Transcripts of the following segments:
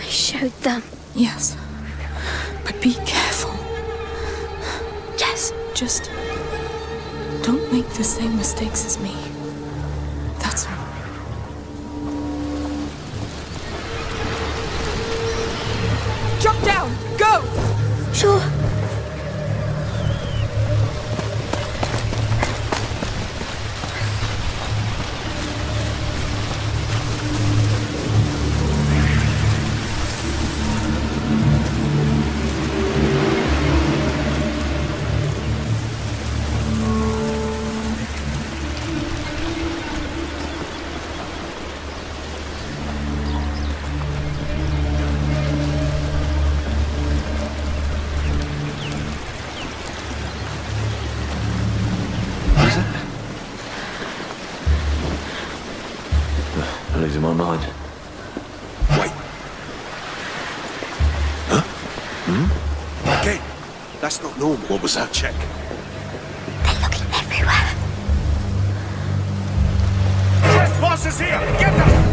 I showed them. Yes, but be careful. Yes. Just don't make the same mistakes as me. That's all. Jump down! Go! Sure. Normal. What was that? Check. They're looking everywhere. Trespassers here! Get them!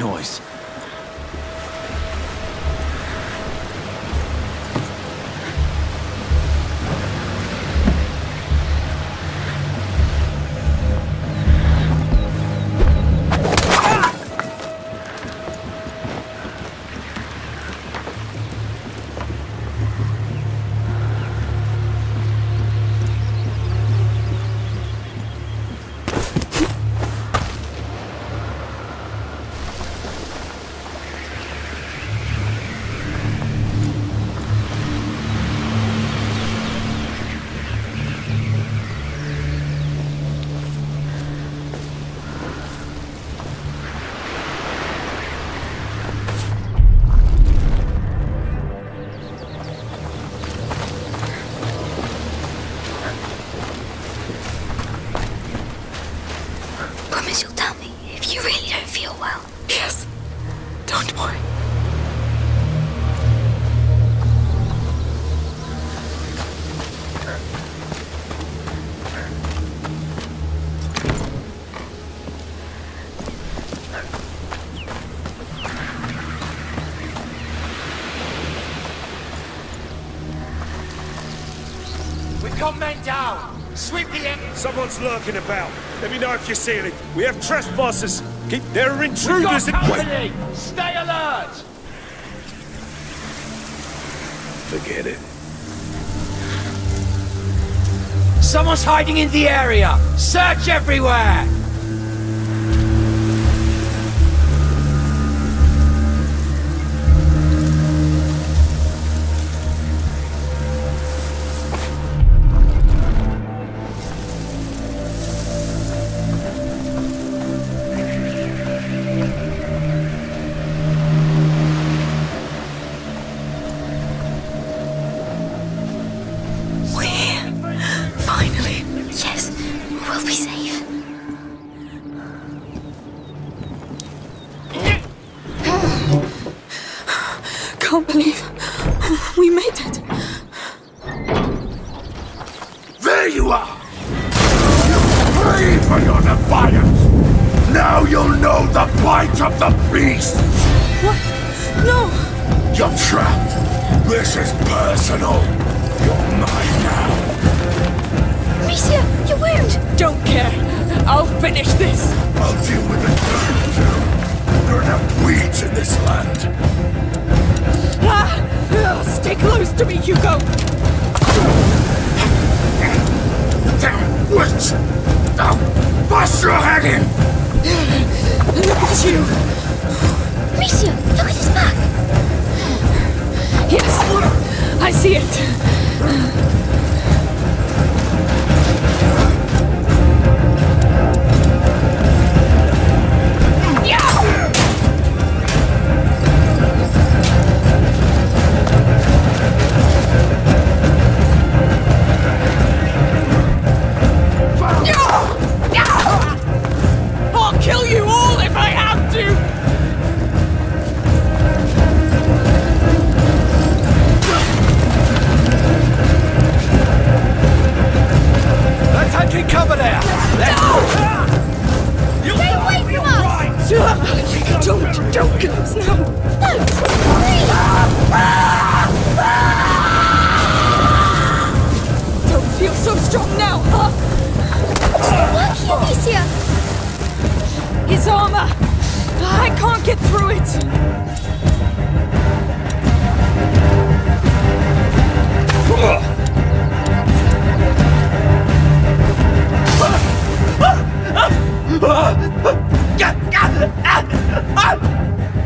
noise? Someone's lurking about. Let me know if you see it. We have trespassers. There are intruders. We've got company. Stay alert. Forget it. Someone's hiding in the area. Search everywhere.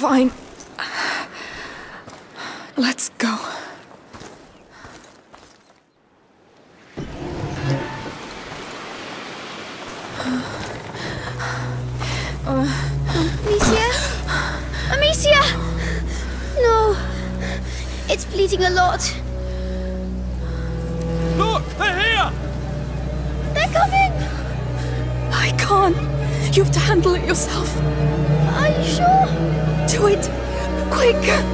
Fine. Let's go. eating a lot. Look, they're here! They're coming! I can't. You have to handle it yourself. Are you sure? Do it. Quick! Ah!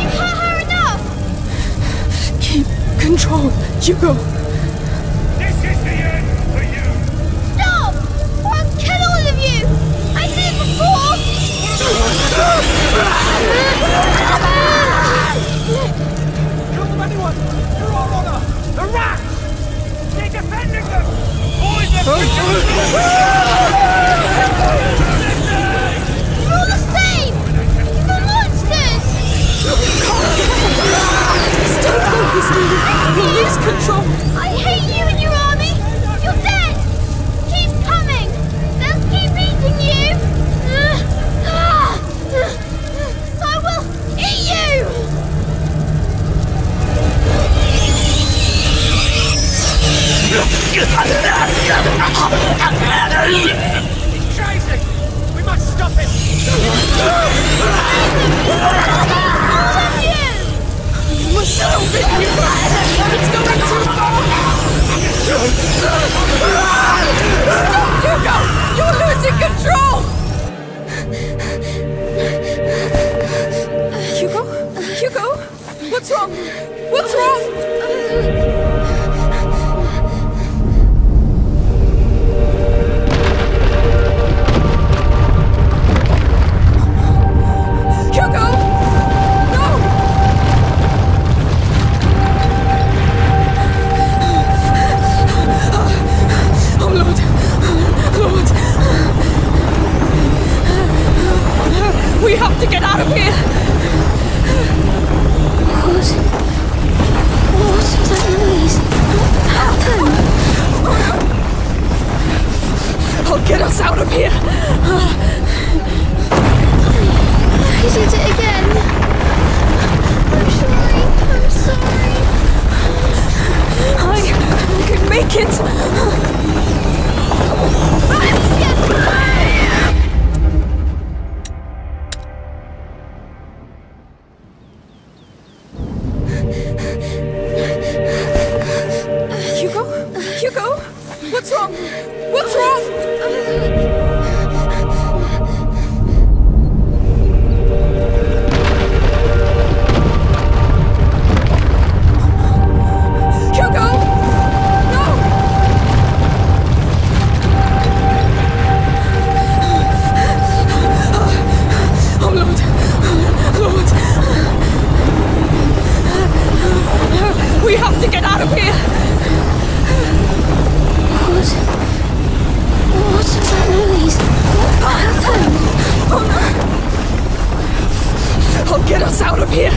You've hurt her enough! Keep control, Hugo. This is the end for you! Stop! Or I'll kill all of you! I did it before! Kill them, anyone! For our honor! The rats! They defended them! You're all the same! The monsters! Stay focused, Lily. You'll lose control. I hate you and your army. You're dead. Keep coming. They'll keep eating you. I will eat you! He's chasing! We must stop him! You were so big, you guys! It's going too far! Stop, Hugo! You're losing control! Hugo? Hugo? What's wrong? What's wrong? We have to get out of here! What was that noise? What happened? I'll get us out of here! You did it again! I'm sorry, I'm sorry. I can make it! Amicia! Get us out of here!